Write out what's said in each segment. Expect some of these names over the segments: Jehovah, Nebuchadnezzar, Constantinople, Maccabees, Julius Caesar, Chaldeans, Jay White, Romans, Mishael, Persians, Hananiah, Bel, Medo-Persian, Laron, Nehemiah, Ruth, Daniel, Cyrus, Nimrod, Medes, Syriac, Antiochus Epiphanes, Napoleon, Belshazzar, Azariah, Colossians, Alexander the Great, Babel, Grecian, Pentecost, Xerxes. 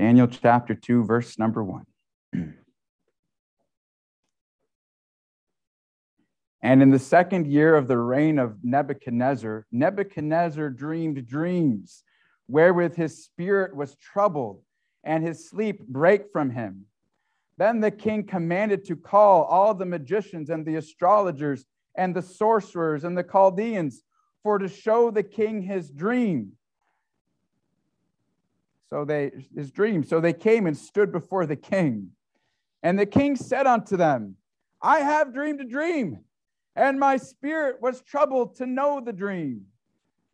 Daniel chapter 2, verse number 1. And in the second year of the reign of Nebuchadnezzar, Nebuchadnezzar dreamed dreams wherewith his spirit was troubled, and his sleep brake from him. Then the king commanded to call all the magicians and the astrologers and the sorcerers and the Chaldeans, for to show the king his dream. So they came and stood before the king. And the king said unto them, I have dreamed a dream, and my spirit was troubled to know the dream.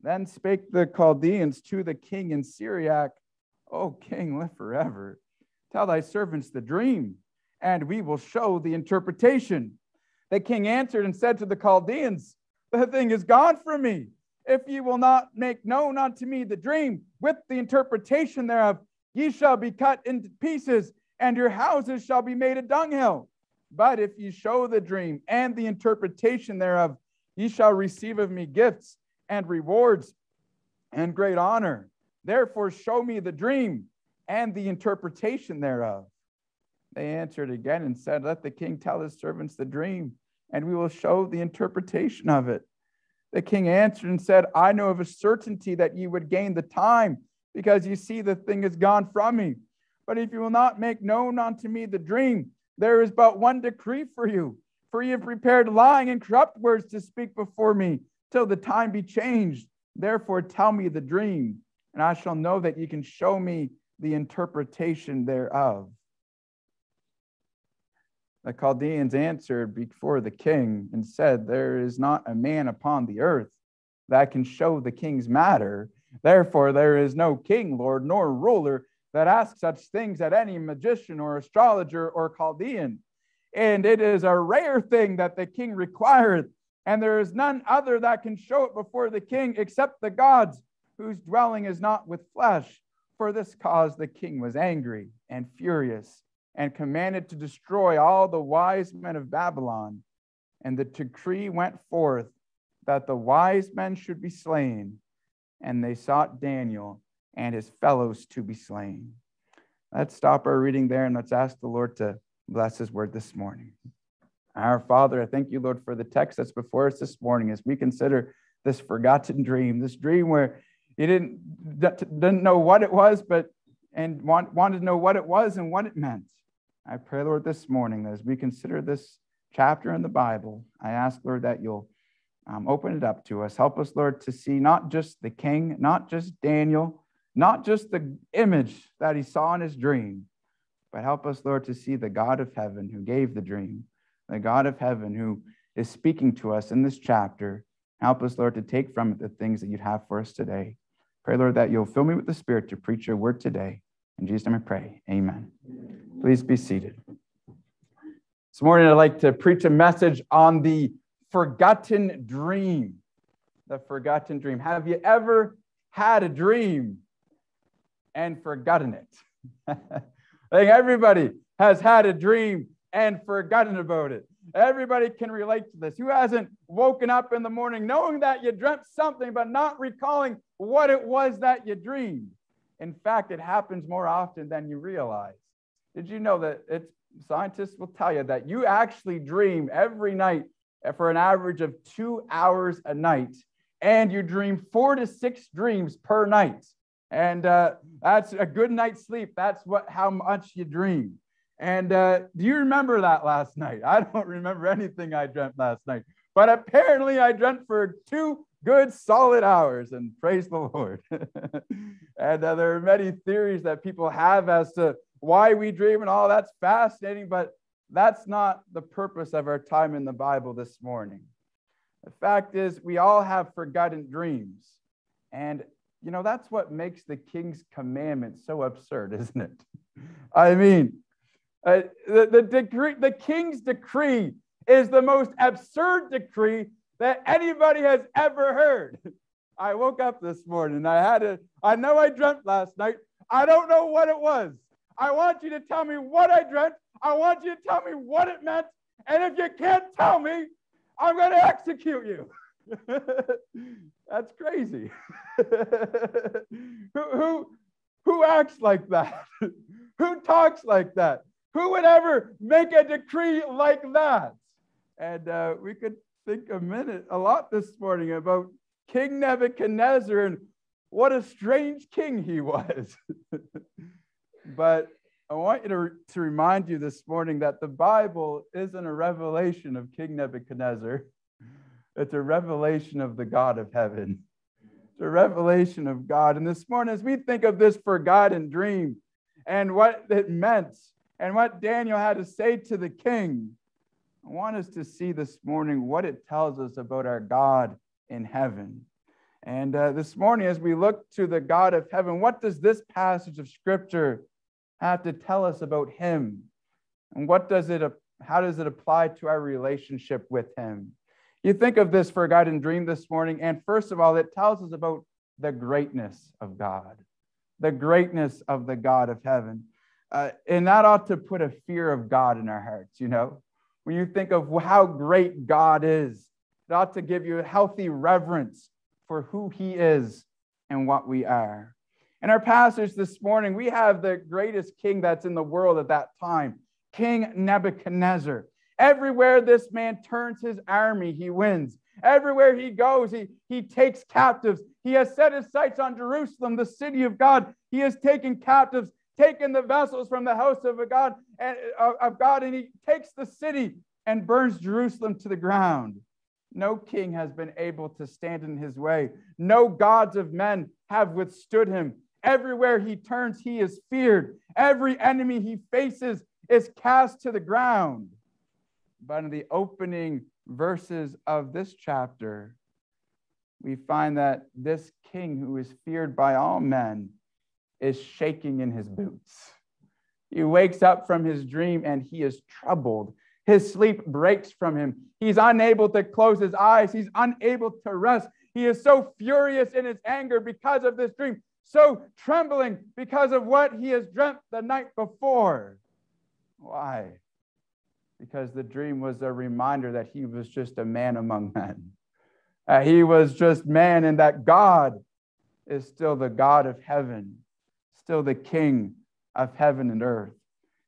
Then spake the Chaldeans to the king in Syriac, O king, live forever. Tell thy servants the dream, and we will show the interpretation. The king answered and said to the Chaldeans, The thing is gone from me. If ye will not make known unto me the dream with the interpretation thereof, ye shall be cut into pieces, and your houses shall be made a dunghill. But if ye show the dream and the interpretation thereof, ye shall receive of me gifts and rewards and great honor. Therefore show me the dream and the interpretation thereof. They answered again and said, Let the king tell his servants the dream, and we will show the interpretation of it. The king answered and said, I know of a certainty that ye would gain the time, because ye see the thing is gone from me. But if you will not make known unto me the dream, there is but one decree for you, for ye have prepared lying and corrupt words to speak before me, till the time be changed. Therefore tell me the dream, and I shall know that ye can show me the interpretation thereof. The Chaldeans answered before the king and said, There is not a man upon the earth that can show the king's matter. Therefore, there is no king, lord, nor ruler that asks such things at any magician or astrologer or Chaldean. And it is a rare thing that the king requireth, and there is none other that can show it before the king except the gods, whose dwelling is not with flesh. For this cause the king was angry and furious, and commanded to destroy all the wise men of Babylon. And the decree went forth that the wise men should be slain, and they sought Daniel and his fellows to be slain. Let's stop our reading there, and let's ask the Lord to bless his word this morning. Our Father, I thank you, Lord, for the text that's before us this morning as we consider this forgotten dream, this dream where you didn't know what it was, but and wanted to know what it was and what it meant. I pray, Lord, this morning, that as we consider this chapter in the Bible, I ask, Lord, that you'll open it up to us. Help us, Lord, to see not just the king, not just Daniel, not just the image that he saw in his dream, but help us, Lord, to see the God of heaven who gave the dream, the God of heaven who is speaking to us in this chapter. Help us, Lord, to take from it the things that you'd have for us today. Pray, Lord, that you'll fill me with the Spirit to preach your word today. In Jesus' name I pray, amen. Please be seated. This morning I'd like to preach a message on the forgotten dream. The forgotten dream. Have you ever had a dream and forgotten it? I think everybody has had a dream and forgotten about it. Everybody can relate to this. Who hasn't woken up in the morning knowing that you dreamt something but not recalling what it was that you dreamed? In fact, it happens more often than you realize. Did you know that scientists will tell you that you actually dream every night for an average of 2 hours a night, and you dream 4 to 6 dreams per night. And that's a good night's sleep. That's how much you dream. And do you remember that last night? I don't remember anything I dreamt last night, but apparently I dreamt for 2 good, solid hours, and praise the Lord. And there are many theories that people have as to why we dream and all. That's fascinating, but that's not the purpose of our time in the Bible this morning. The fact is, we all have forgotten dreams. And, you know, that's what makes the king's commandment so absurd, isn't it? I mean, the king's decree is the most absurd decree that anybody has ever heard. I woke up this morning, I know I dreamt last night. I don't know what it was. I want you to tell me what I dreamt. I want you to tell me what it meant. And if you can't tell me, I'm going to execute you. That's crazy. Who acts like that? Who talks like that? Who would ever make a decree like that? And we could think a lot this morning about King Nebuchadnezzar and what a strange king he was. But I want you to remind you this morning that the Bible isn't a revelation of King Nebuchadnezzar. It's a revelation of the God of heaven. It's a revelation of God. And this morning, as we think of this forgotten dream and what it meant and what Daniel had to say to the king, I want us to see this morning what it tells us about our God in heaven. And this morning, as we look to the God of heaven, what does this passage of Scripture have to tell us about him? And what does it, how does it apply to our relationship with him? You think of this forgotten dream this morning, and first of all, it tells us about the greatness of God, the greatness of the God of heaven. And that ought to put a fear of God in our hearts, you know. When you think of how great God is, it ought to give you a healthy reverence for who he is and what we are. In our passage this morning, we have the greatest king that's in the world at that time, King Nebuchadnezzar. Everywhere this man turns his army, he wins. Everywhere he goes, he takes captives. He has set his sights on Jerusalem, the city of God. He has taken captives, taken the vessels from the house of God, and he takes the city and burns Jerusalem to the ground. No king has been able to stand in his way. No gods of men have withstood him. Everywhere he turns, he is feared. Every enemy he faces is cast to the ground. But in the opening verses of this chapter, we find that this king who is feared by all men is shaking in his boots. He wakes up from his dream and he is troubled. His sleep breaks from him. He's unable to close his eyes. He's unable to rest. He is so furious in his anger because of this dream, so trembling because of what he has dreamt the night before. Why? Because the dream was a reminder that he was just a man among men. He was just man, and that God is still the God of heaven, still the King of heaven and earth.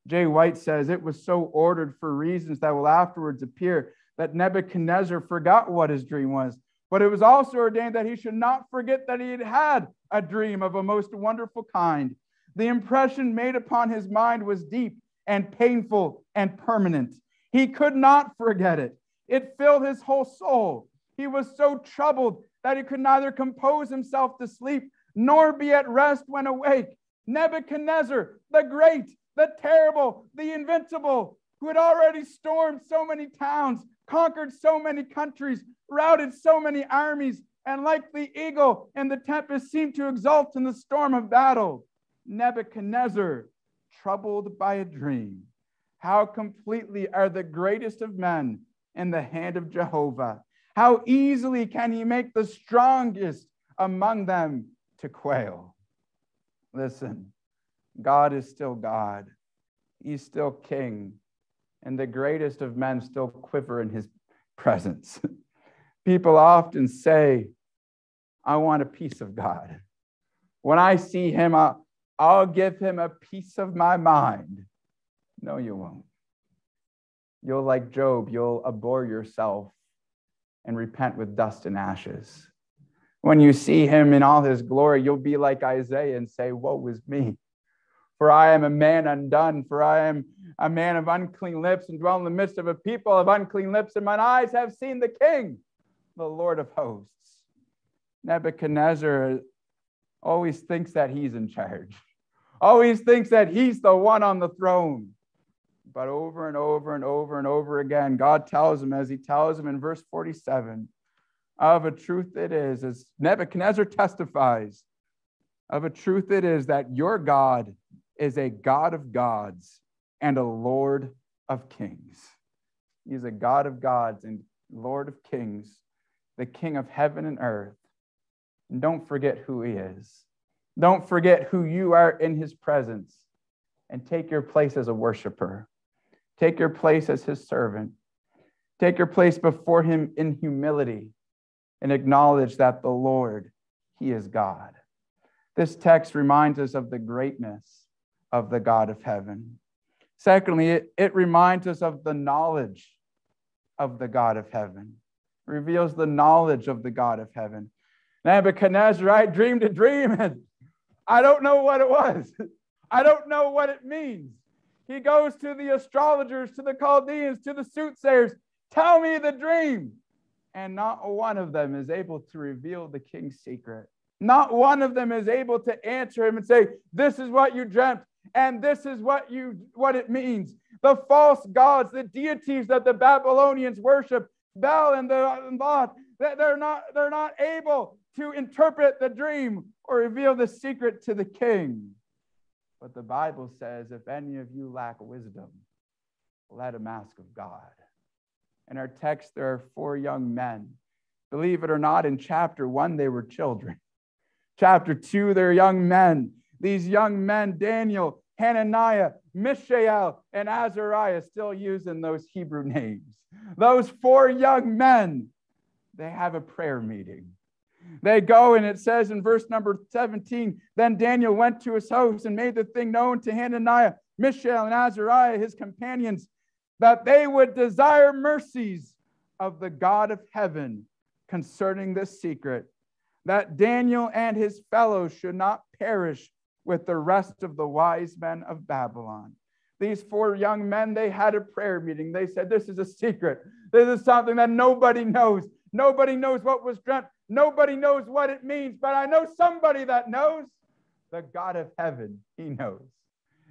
Jay White says, it was so ordered for reasons that will afterwards appear that Nebuchadnezzar forgot what his dream was, but it was also ordained that he should not forget that he had had a dream of a most wonderful kind. The impression made upon his mind was deep and painful and permanent. He could not forget it. It filled his whole soul. He was so troubled that he could neither compose himself to sleep nor be at rest when awake. Nebuchadnezzar, the great, the terrible, the invincible, who had already stormed so many towns, conquered so many countries, routed so many armies, and like the eagle in the tempest seemed to exult in the storm of battle. Nebuchadnezzar, troubled by a dream. How completely are the greatest of men in the hand of Jehovah? How easily can he make the strongest among them to quail? Listen, God is still God. He's still king. And the greatest of men still quiver in his presence. People often say, I want a piece of God. When I see him, I'll give him a piece of my mind. No, you won't. You'll, like Job, you'll abhor yourself and repent with dust and ashes. When you see him in all his glory, you'll be like Isaiah and say, woe is me, for I am a man undone, for I am a man of unclean lips and dwell in the midst of a people of unclean lips, and mine eyes have seen the King, the Lord of hosts. Nebuchadnezzar always thinks that he's in charge. Always thinks that he's the one on the throne. But over and over and over and over again, God tells him, as he tells him in verse 47, of a truth it is, as Nebuchadnezzar testifies, of a truth it is that your God is a God of gods and a Lord of kings. He's a God of gods and Lord of kings, the King of heaven and earth. And don't forget who he is. Don't forget who you are in his presence, and take your place as a worshiper. Take your place as his servant. Take your place before him in humility and acknowledge that the Lord, he is God. This text reminds us of the greatness of the God of heaven. Secondly, it reminds us of the knowledge of the God of heaven. It reveals the knowledge of the God of heaven. Nebuchadnezzar, I dreamed a dream and I don't know what it was. I don't know what it means. He goes to the astrologers, to the Chaldeans, to the soothsayers. Tell me the dream. And not one of them is able to reveal the king's secret. Not one of them is able to answer him and say, this is what you dreamt, and this is what it means. The false gods, the deities that the Babylonians worship, Bel and Lot, they're not able to interpret the dream or reveal the secret to the king. But the Bible says, if any of you lack wisdom, let him ask of God. In our text, there are four young men. Believe it or not, in chapter 1, they were children. Chapter 2, they're young men. These young men, Daniel, Hananiah, Mishael, and Azariah, still using those Hebrew names. Those four young men, they have a prayer meeting. They go, and it says in verse number 17, then Daniel went to his host and made the thing known to Hananiah, Mishael, and Azariah, his companions, that they would desire mercies of the God of heaven concerning this secret, that Daniel and his fellows should not perish with the rest of the wise men of Babylon. These four young men, they had a prayer meeting. They said, this is a secret. This is something that nobody knows. Nobody knows what was dreamt. Nobody knows what it means, but I know somebody that knows. The God of heaven, he knows.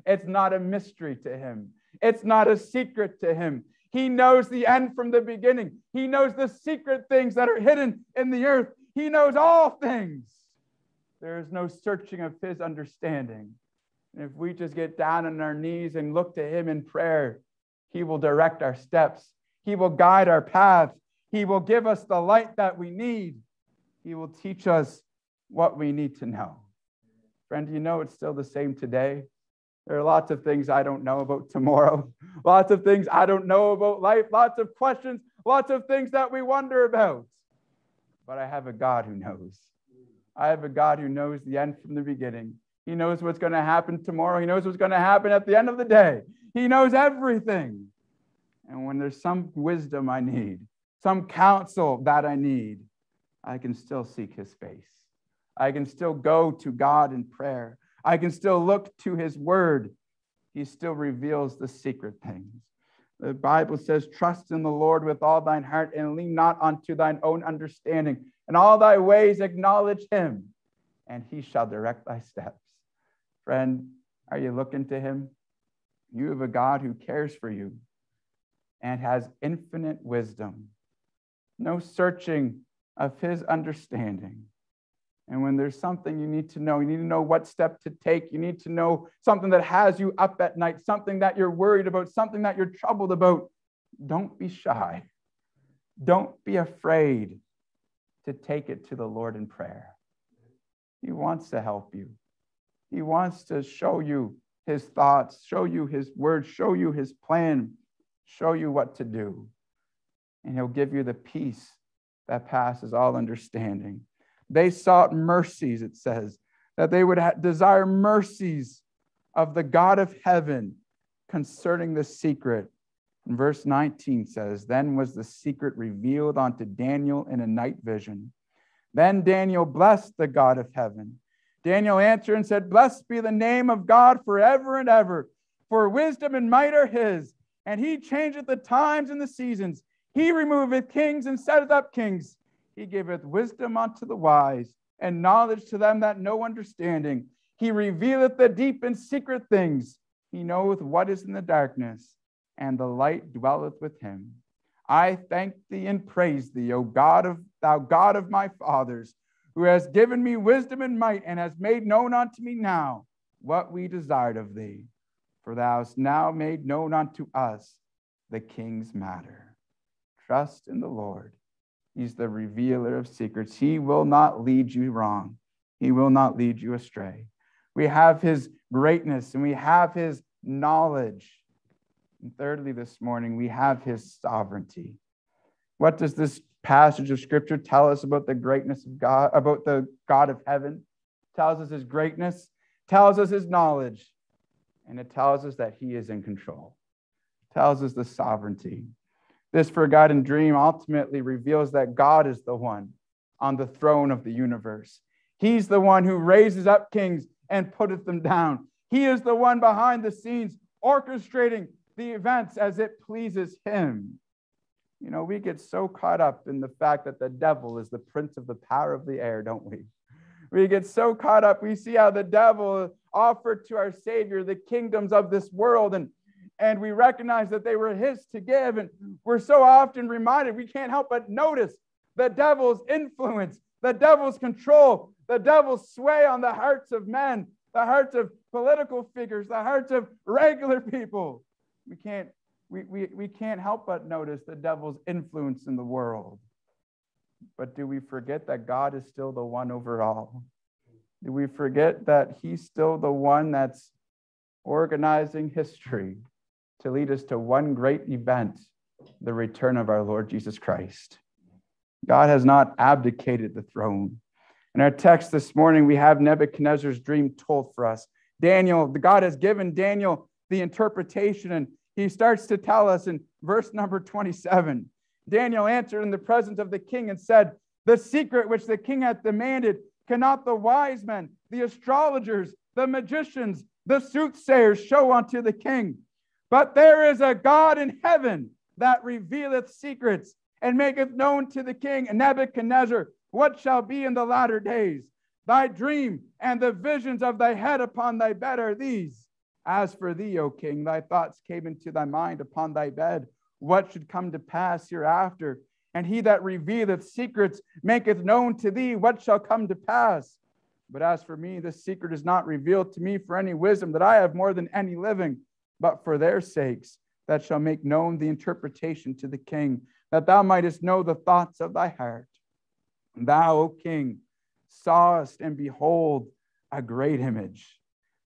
It's not a mystery to him. It's not a secret to him. He knows the end from the beginning. He knows the secret things that are hidden in the earth. He knows all things. There is no searching of his understanding. And if we just get down on our knees and look to him in prayer, he will direct our steps. He will guide our path. He will give us the light that we need. He will teach us what we need to know. Friend, you know it's still the same today. There are lots of things I don't know about tomorrow. Lots of things I don't know about life. Lots of questions. Lots of things that we wonder about. But I have a God who knows. I have a God who knows the end from the beginning. He knows what's going to happen tomorrow. He knows what's going to happen at the end of the day. He knows everything. And when there's some wisdom I need, some counsel that I need, I can still seek his face. I can still go to God in prayer. I can still look to his word. He still reveals the secret things. The Bible says, trust in the Lord with all thine heart and lean not unto thine own understanding. In all thy ways acknowledge him, and he shall direct thy steps. Friend, are you looking to him? You have a God who cares for you and has infinite wisdom. No searching of his understanding. And when there's something you need to know what step to take. You need to know something that has you up at night, something that you're worried about, something that you're troubled about. Don't be shy. Don't be afraid to take it to the Lord in prayer. He wants to help you. He wants to show you his thoughts, show you his word, show you his plan, show you what to do. And he'll give you the peace that passes all understanding. They sought mercies, it says, that they would desire mercies of the God of heaven concerning the secret. And verse 19 says, then was the secret revealed unto Daniel in a night vision. Then Daniel blessed the God of heaven. Daniel answered and said, blessed be the name of God forever and ever, for wisdom and might are his. And he changeth the times and the seasons. He removeth kings and setteth up kings. He giveth wisdom unto the wise, and knowledge to them that know understanding. He revealeth the deep and secret things. He knoweth what is in the darkness, and the light dwelleth with him. I thank thee and praise thee, O God of thou God of my fathers, who has given me wisdom and might, and has made known unto me now what we desired of thee. For thou hast now made known unto us the king's matter. Trust in the Lord. He's the revealer of secrets. He will not lead you wrong. He will not lead you astray. We have his greatness and we have his knowledge. And thirdly, this morning, we have his sovereignty. What does this passage of scripture tell us about the greatness of God, about the God of heaven? tells us his greatness, tells us his knowledge, and it tells us that he is in control. It tells us the sovereignty. This forgotten dream ultimately reveals that God is the one on the throne of the universe. He's the one who raises up kings and putteth them down. He is the one behind the scenes orchestrating the events as it pleases him. You know, we get so caught up in the fact that the devil is the prince of the power of the air, don't we? We get so caught up. We see how the devil offered to our Savior the kingdoms of this world, and we recognize that they were his to give. And we're so often reminded, we can't help but notice the devil's influence, the devil's control, the devil's sway on the hearts of men, the hearts of political figures, the hearts of regular people. We can't help but notice the devil's influence in the world. But do we forget that God is still the one over all? Do we forget that he's still the one that's organizing history to lead us to one great event, the return of our Lord Jesus Christ? God has not abdicated the throne. In our text this morning, we have Nebuchadnezzar's dream told for us. Daniel, God has given Daniel the interpretation, and he starts to tell us in verse number 27. Daniel answered in the presence of the king and said, "The secret which the king hath demanded cannot the wise men, the astrologers, the magicians, the soothsayers show unto the king. But there is a God in heaven that revealeth secrets and maketh known to the king, and Nebuchadnezzar, what shall be in the latter days. Thy dream and the visions of thy head upon thy bed are these. As for thee, O king, thy thoughts came into thy mind upon thy bed. What should come to pass hereafter? And he that revealeth secrets maketh known to thee what shall come to pass. But as for me, the secret is not revealed to me for any wisdom that I have more than any living, but for their sakes that shall make known the interpretation to the king, that thou mightest know the thoughts of thy heart. And thou, O king, sawest and behold a great image.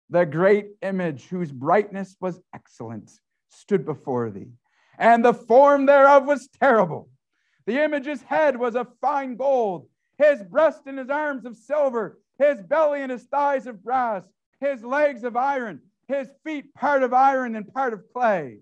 The great image whose brightness was excellent stood before thee, and the form thereof was terrible. The image's head was of fine gold, his breast and his arms of silver, his belly and his thighs of brass, his legs of iron, his feet part of iron and part of clay.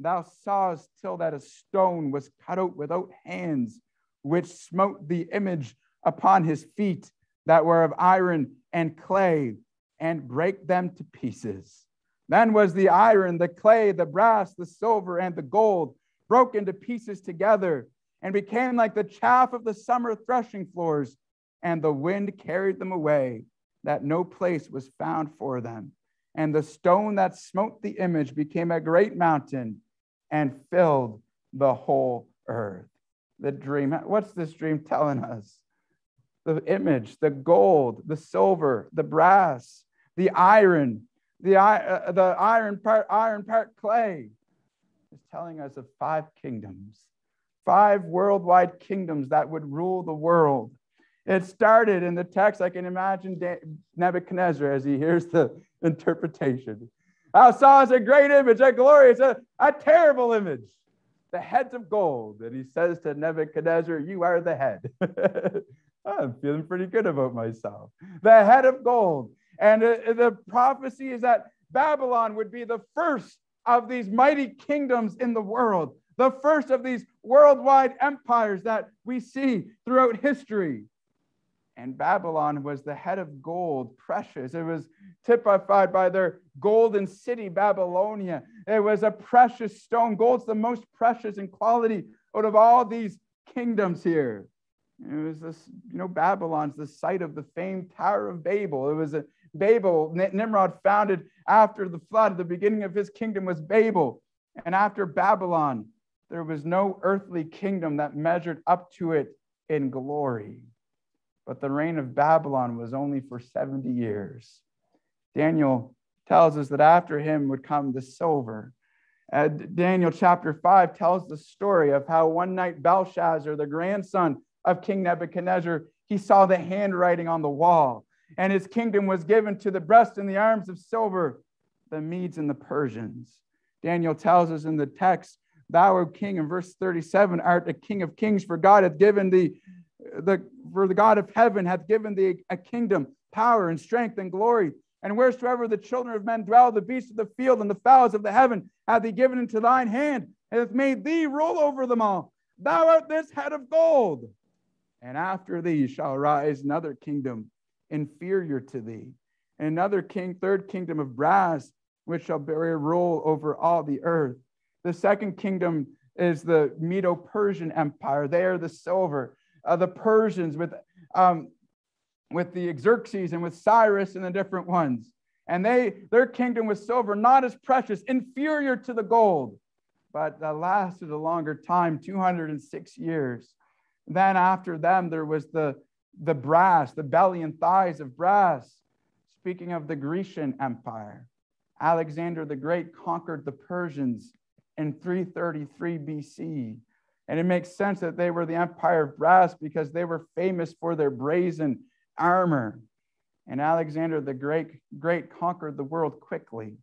Thou sawest till that a stone was cut out without hands, which smote the image upon his feet that were of iron and clay, and brake them to pieces. Then was the iron, the clay, the brass, the silver, and the gold broke into pieces together, and became like the chaff of the summer threshing floors, and the wind carried them away, that no place was found for them. And the stone that smote the image became a great mountain and filled the whole earth." The dream, what's this dream telling us? The image, the gold, the silver, the brass, the iron, the iron part clay is telling us of five kingdoms, five worldwide kingdoms that would rule the world. It started in the text. I can imagine Nebuchadnezzar as he hears the interpretation. "Thou sawest a great image, a glorious, a terrible image, the heads of gold." And he says to Nebuchadnezzar, "You are the head." I'm feeling pretty good about myself. The head of gold. And the prophecy is that Babylon would be the first of these mighty kingdoms in the world, the first of these worldwide empires that we see throughout history. And Babylon was the head of gold, precious. It was typified by their golden city, Babylonia. It was a precious stone. Gold's the most precious in quality out of all these kingdoms here. It was this, you know, Babylon's the site of the famed Tower of Babel. It was a Babel. Nimrod founded after the flood. The beginning of his kingdom was Babel. And after Babylon, there was no earthly kingdom that measured up to it in glory. But the reign of Babylon was only for 70 years. Daniel tells us that after him would come the silver. Daniel chapter 5 tells the story of how one night Belshazzar, the grandson of King Nebuchadnezzar, he saw the handwriting on the wall, and his kingdom was given to the breast and the arms of silver, the Medes and the Persians. Daniel tells us in the text, "Thou, O king," in verse 37, "art a king of kings, for God hath given thee, for the God of heaven hath given thee a kingdom power and strength and glory. And wheresoever the children of men dwell, the beasts of the field and the fowls of the heaven hath he given into thine hand, and hath made thee rule over them all. Thou art this head of gold. And after thee shall arise another kingdom inferior to thee, and another third kingdom of brass, which shall bear rule over all the earth. The second kingdom is the Medo-Persian Empire. They are the silver. The Persians with the Xerxes and with Cyrus and the different ones. And their kingdom was silver, not as precious, inferior to the gold, but lasted a longer time, 206 years. Then after them, there was the brass, the belly and thighs of brass. Speaking of the Grecian Empire, Alexander the Great conquered the Persians in 333 BC. And it makes sense that they were the empire of brass because they were famous for their brazen armor. And Alexander the Great conquered the world quickly,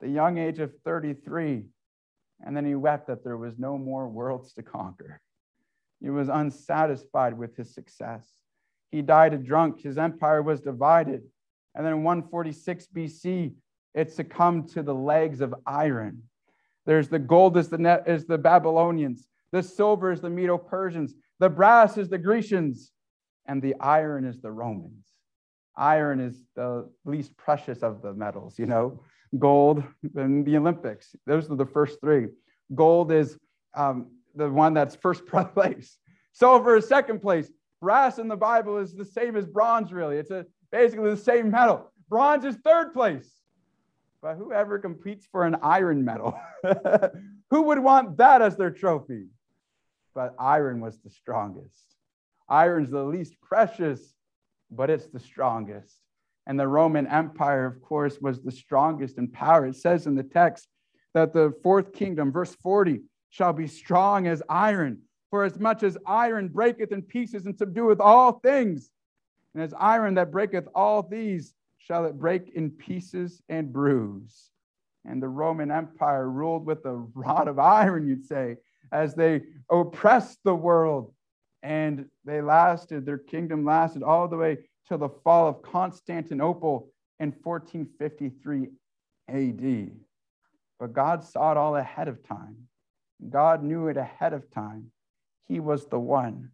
the young age of 33. And then he wept that there was no more worlds to conquer. He was unsatisfied with his success. He died a drunk. His empire was divided. And then in 146 BC, it succumbed to the legs of iron. There's the gold is the Babylonians. The silver is the Medo-Persians. The brass is the Grecians. And the iron is the Romans. Iron is the least precious of the metals, you know. Gold and the Olympics. Those are the first three. Gold is the one that's first place. Silver is second place. Brass in the Bible is the same as bronze, really. It's basically the same metal. Bronze is third place. But whoever competes for an iron medal, who would want that as their trophy? But iron was the strongest. Iron's the least precious, but it's the strongest. And the Roman Empire, of course, was the strongest in power. It says in the text that the fourth kingdom, verse 40, shall be strong as iron. For as much as iron breaketh in pieces and subdueth all things, and as iron that breaketh all these, shall it break in pieces and bruise. And the Roman Empire ruled with a rod of iron, you'd say, as they oppressed the world. And they lasted, their kingdom lasted all the way till the fall of Constantinople in 1453 AD. But God saw it all ahead of time. God knew it ahead of time. He was the one.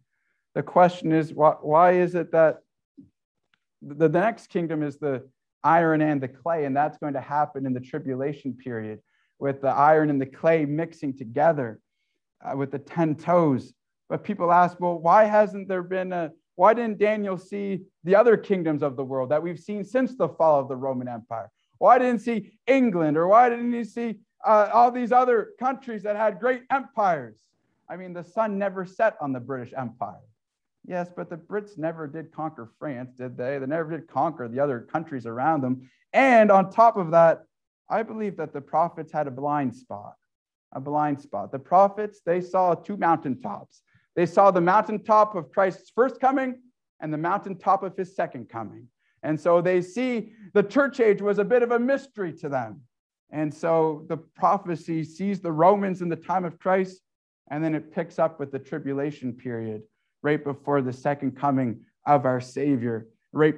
The question is, why is it that the next kingdom is the iron and the clay, and that's going to happen in the tribulation period with the iron and the clay mixing together with the 10 toes. But people ask, well, why didn't Daniel see the other kingdoms of the world that we've seen since the fall of the Roman Empire? Why didn't he see England, or why didn't he see all these other countries that had great empires? I mean, the sun never set on the British Empire. Yes, but the Brits never did conquer France, did they? They never did conquer the other countries around them. And on top of that, I believe that the prophets had a blind spot, The prophets, they saw two mountaintops. They saw the mountaintop of Christ's first coming and the mountaintop of his second coming. And so they see the church age was a bit of a mystery to them. And so the prophecy sees the Romans in the time of Christ, and then it picks up with the tribulation period right before the second coming of our Savior, right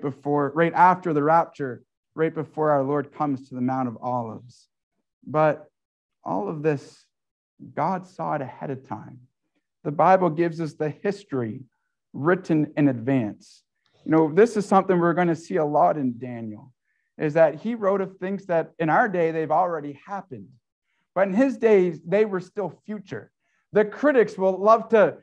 after the rapture, right before our Lord comes to the Mount of Olives. But all of this, God saw it ahead of time. The Bible gives us the history written in advance. You know, this is something we're going to see a lot in Daniel, is that he wrote of things that in our day, they've already happened. But in his days, they were still future. The critics will love to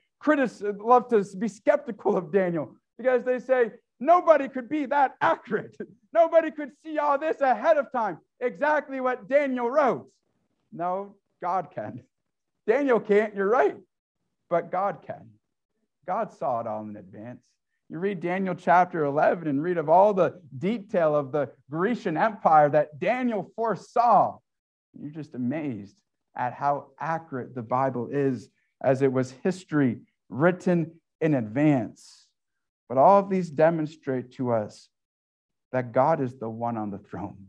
be skeptical of Daniel because they say, nobody could be that accurate. Nobody could see all this ahead of time, exactly what Daniel wrote. No, God can. Daniel can't, you're right. But God can. God saw it all in advance. You read Daniel chapter 11 and read of all the detail of the Grecian Empire that Daniel foresaw. You're just amazed at how accurate the Bible is, as it was history written in advance. But all of these demonstrate to us that God is the one on the throne.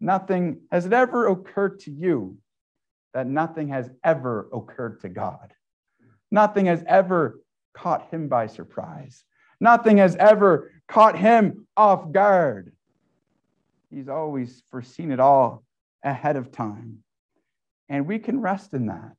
Nothing has it ever occurred to you that nothing has ever occurred to God. Nothing has ever caught him by surprise. Nothing has ever caught him off guard. He's always foreseen it all ahead of time. And we can rest in that.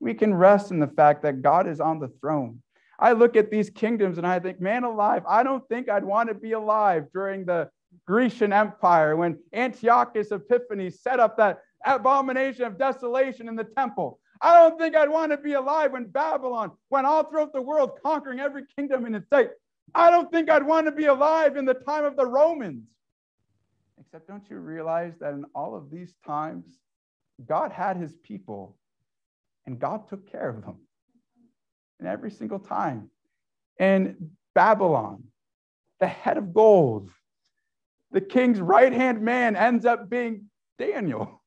We can rest in the fact that God is on the throne. I look at these kingdoms and I think, man alive, I don't think I'd want to be alive during the Grecian Empire when Antiochus Epiphanes set up that abomination of desolation in the temple. I don't think I'd want to be alive when Babylon went all throughout the world conquering every kingdom in its state. I don't think I'd want to be alive in the time of the Romans. Except, don't you realize that in all of these times, God had his people and God took care of them. And every single time. And Babylon, the head of gold, the king's right-hand man ends up being Daniel.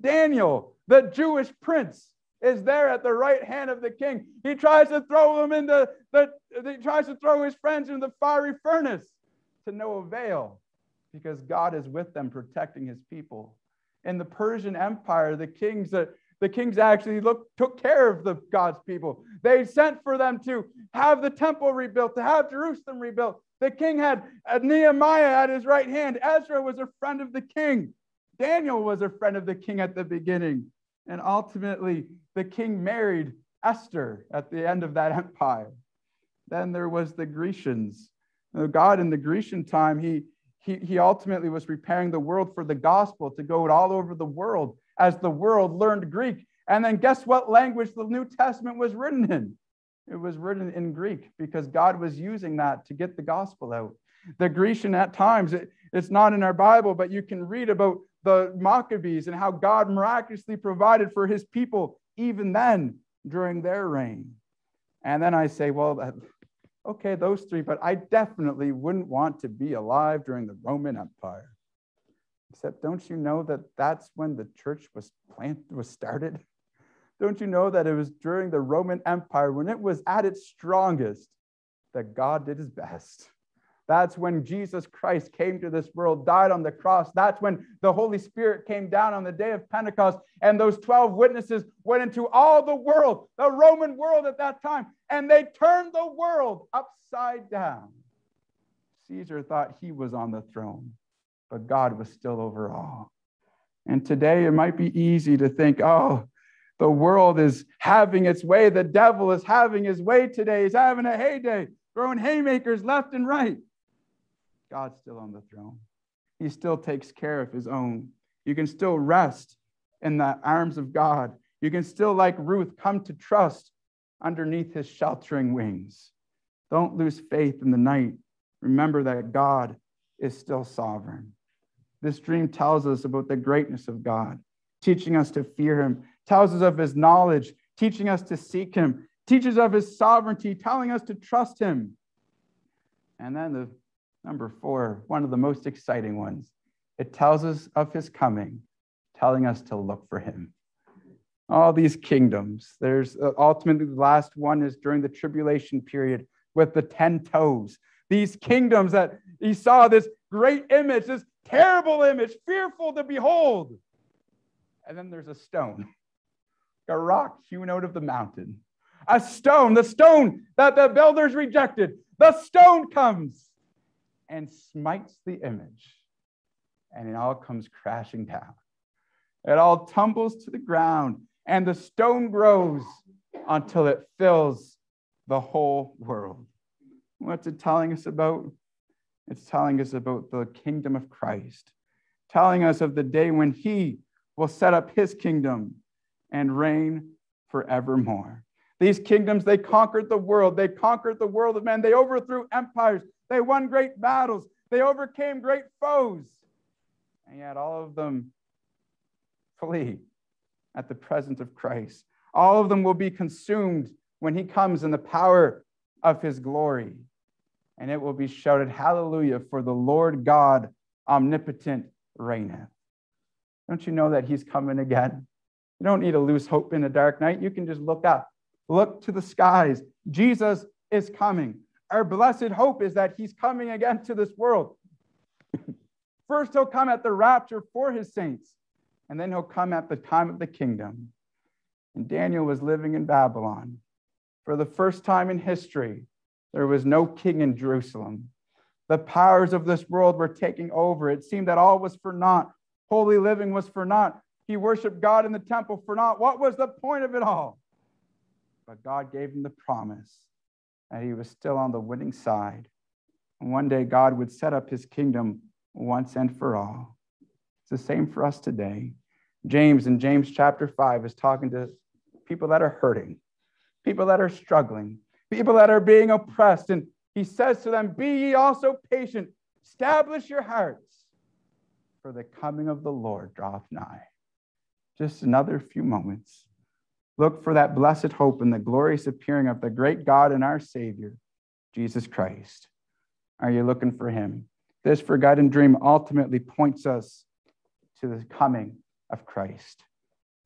Daniel, the Jewish prince, is there at the right hand of the king. He tries to throw him into his friends into the fiery furnace to no avail, because God is with them protecting his people. In the Persian Empire, the kings actually took care of God's people. They sent for them to have the temple rebuilt, to have Jerusalem rebuilt. The king had Nehemiah at his right hand. Ezra was a friend of the king. Daniel was a friend of the king at the beginning. And ultimately, the king married Esther at the end of that empire. Then there was the Grecians. God in the Grecian time, he ultimately was preparing the world for the gospel to go all over the world as the world learned Greek. And then guess what language the New Testament was written in? It was written in Greek, because God was using that to get the gospel out. The Grecian at times, it's not in our Bible, but you can read about the Maccabees and how God miraculously provided for his people even then during their reign. And then I say, well, okay, those three, but I definitely wouldn't want to be alive during the Roman Empire. Except, don't you know that that's when the church was started? Don't you know that it was during the Roman Empire, when it was at its strongest, that God did his best? That's when Jesus Christ came to this world, died on the cross. That's when the Holy Spirit came down on the day of Pentecost, and those 12 witnesses went into all the world, the Roman world at that time, and they turned the world upside down. Caesar thought he was on the throne, but God was still over all. And today it might be easy to think, oh, the world is having its way. The devil is having his way today. He's having a heyday, throwing haymakers left and right. God's still on the throne. He still takes care of his own. You can still rest in the arms of God. You can still, like Ruth, come to trust underneath his sheltering wings. Don't lose faith in the night. Remember that God is still sovereign. This dream tells us about the greatness of God, teaching us to fear him, tells us of his knowledge, teaching us to seek him, teaches of his sovereignty, telling us to trust him. And then the number 4, one of the most exciting ones. It tells us of his coming, telling us to look for him. All these kingdoms, there's ultimately the last one is during the tribulation period with the 10 toes. These kingdoms that he saw, this great image, this terrible image, fearful to behold. And then there's a stone, a rock hewn out of the mountain. A stone, the stone that the builders rejected. The stone comes and smites the image, and it all comes crashing down. It all tumbles to the ground, and the stone grows until it fills the whole world. What's it telling us about? It's telling us about the kingdom of Christ, telling us of the day when he will set up his kingdom and reign forevermore. These kingdoms, they conquered the world. They conquered the world of men. They overthrew empires. They won great battles. They overcame great foes. And yet all of them flee at the presence of Christ. All of them will be consumed when he comes in the power of his glory. And it will be shouted, hallelujah, for the Lord God omnipotent reigneth. Don't you know that he's coming again? You don't need to lose hope in a dark night. You can just look up. Look to the skies. Jesus is coming. Our blessed hope is that he's coming again to this world. First, he'll come at the rapture for his saints, and then he'll come at the time of the kingdom. And Daniel was living in Babylon. For the first time in history, there was no king in Jerusalem. The powers of this world were taking over. It seemed that all was for naught. Holy living was for naught. He worshiped God in the temple for naught. What was the point of it all? But God gave him the promise that he was still on the winning side. And one day God would set up his kingdom once and for all. It's the same for us today. James in James chapter 5 is talking to people that are hurting, people that are struggling, people that are being oppressed. And he says to them, be ye also patient, establish your hearts, for the coming of the Lord draweth nigh. Just another few moments. Look for that blessed hope and the glorious appearing of the great God and our Savior, Jesus Christ. Are you looking for him? This forgotten dream ultimately points us to the coming of Christ.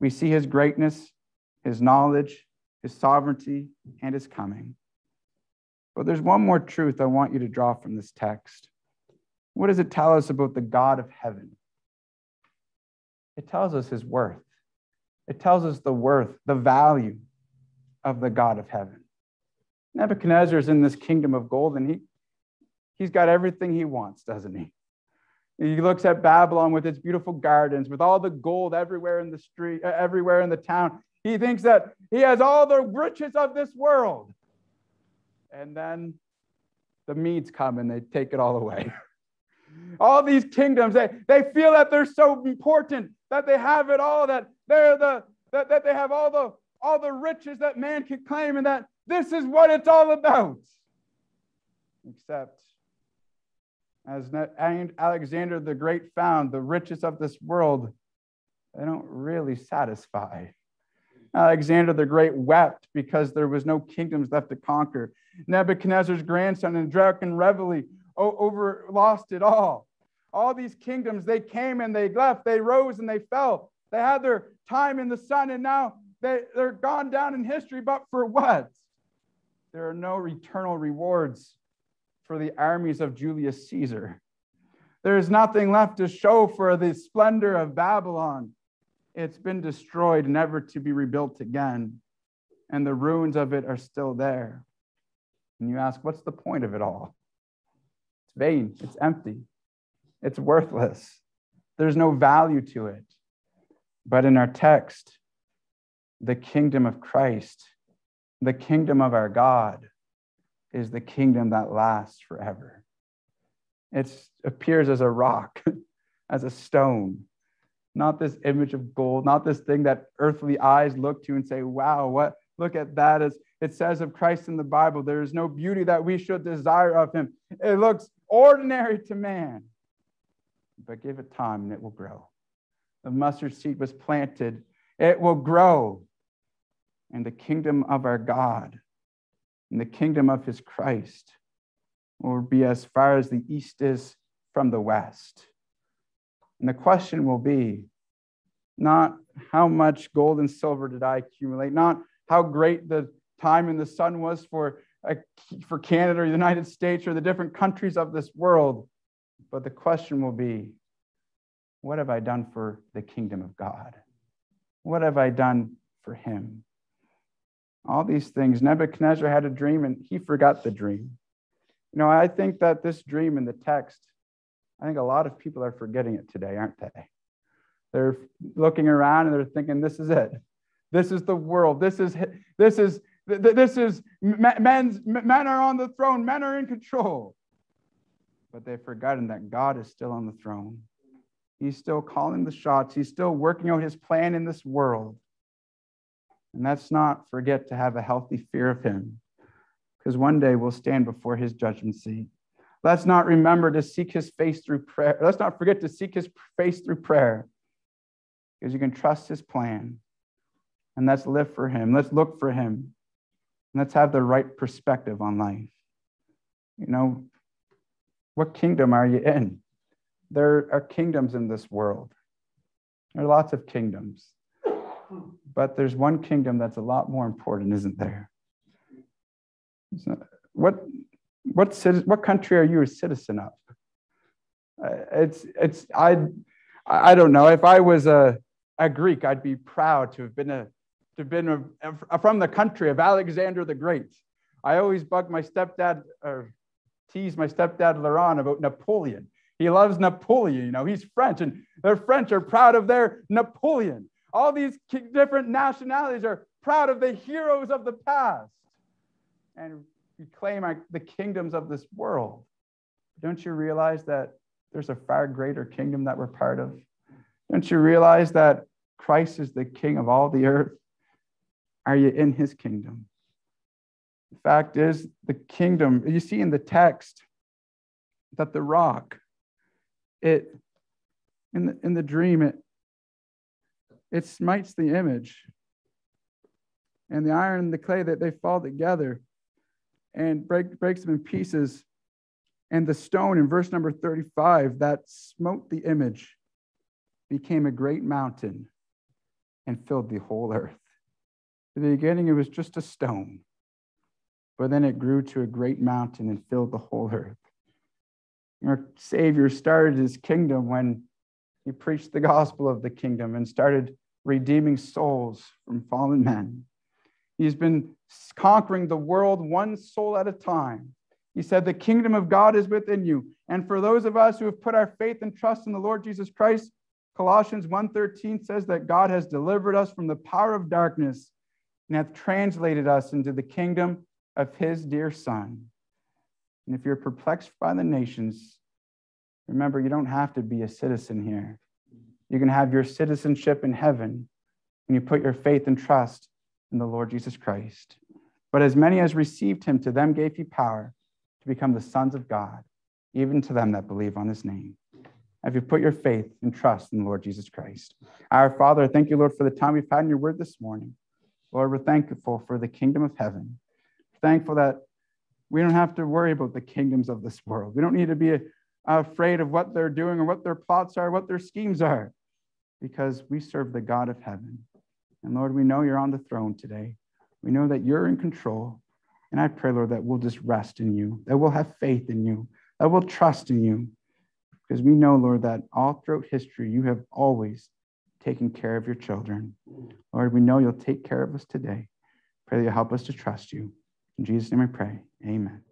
We see his greatness, his knowledge, his sovereignty, and his coming. But there's one more truth I want you to draw from this text. What does it tell us about the God of heaven? It tells us his worth. It tells us the worth, the value of the God of heaven. Nebuchadnezzar is in this kingdom of gold, and he's got everything he wants, doesn't he? He looks at Babylon with its beautiful gardens, with all the gold everywhere in the street, everywhere in the town. He thinks that he has all the riches of this world. And then the Medes come and they take it all away. All these kingdoms, they feel that they're so important, that they have it all, that they're that they have all the riches that man can claim, and that this is what it's all about. Except, as Alexander the Great found, the riches of this world, they don't really satisfy. Alexander the Great wept because there was no kingdoms left to conquer. Nebuchadnezzar's grandson, Andrak and Revelly, lost it all. All these kingdoms, they came and they left. They rose and they fell. They had their time in the sun, and now they're gone down in history. But for what? There are no eternal rewards for the armies of Julius Caesar. There is nothing left to show for the splendor of Babylon. It's been destroyed, never to be rebuilt again. And the ruins of it are still there. And you ask, what's the point of it all? It's vain. It's empty. It's worthless. There's no value to it. But in our text, the kingdom of Christ, the kingdom of our God, is the kingdom that lasts forever. It appears as a rock, as a stone, not this image of gold, not this thing that earthly eyes look to and say, wow, what? Look at that. As it says of Christ in the Bible, there is no beauty that we should desire of him. It looks ordinary to man, but give it time and it will grow. The mustard seed was planted. It will grow. And the kingdom of our God and the kingdom of his Christ will be as far as the east is from the west. And the question will be not how much gold and silver did I accumulate, not how great the time in the sun was for Canada or the United States or the different countries of this world, but the question will be, what have I done for the kingdom of God? What have I done for him? All these things. Nebuchadnezzar had a dream and he forgot the dream. You know, I think that this dream in the text, I think a lot of people are forgetting it today, aren't they? They're looking around and they're thinking, this is it. This is the world. This is men are on the throne. Men are in control. But they've forgotten that God is still on the throne. He's still calling the shots. He's still working out his plan in this world. And let's not forget to have a healthy fear of him, because one day we'll stand before his judgment seat. Let's not remember to seek his face through prayer. Let's not forget to seek his face through prayer, because you can trust his plan. And let's live for him. Let's look for him. And let's have the right perspective on life. You know, what kingdom are you in? There are kingdoms in this world. There are lots of kingdoms. But there's one kingdom that's a lot more important, isn't there? So what country are you a citizen of? I don't know. If I was a Greek, I'd be proud to have been from the country of Alexander the Great. I always bug my stepdad, or tease my stepdad Laron about Napoleon. He loves Napoleon, you know, he's French, and the French are proud of their Napoleon. All these different nationalities are proud of the heroes of the past and reclaim the kingdoms of this world. Don't you realize that there's a far greater kingdom that we're part of? Don't you realize that Christ is the king of all the earth? Are you in his kingdom? The fact is, the kingdom, you see in the text that the rock, in the dream, it smites the image, and the iron and the clay, that they fall together and breaks them in pieces. And the stone in verse number 35 that smote the image became a great mountain and filled the whole earth. In the beginning, it was just a stone, but then it grew to a great mountain and filled the whole earth. Our Savior started his kingdom when he preached the gospel of the kingdom and started redeeming souls from fallen men. He's been conquering the world one soul at a time. He said, the kingdom of God is within you. And for those of us who have put our faith and trust in the Lord Jesus Christ, Colossians 1:13 says that God has delivered us from the power of darkness and hath translated us into the kingdom of his dear Son. And if you're perplexed by the nations, remember, you don't have to be a citizen here. You can have your citizenship in heaven when you put your faith and trust in the Lord Jesus Christ. But as many as received him, to them gave he power to become the sons of God, even to them that believe on his name. Have you put your faith and trust in the Lord Jesus Christ? Our Father, thank you, Lord, for the time we've had in your word this morning. Lord, we're thankful for the kingdom of heaven. Thankful that we don't have to worry about the kingdoms of this world. We don't need to be afraid of what they're doing or what their plots are, what their schemes are, because we serve the God of heaven. And Lord, we know you're on the throne today. We know that you're in control. And I pray, Lord, that we'll just rest in you, that we'll have faith in you, that we'll trust in you, because we know, Lord, that all throughout history, you have always taken care of your children. Lord, we know you'll take care of us today. Pray that you'll help us to trust you. In Jesus' name I pray, amen.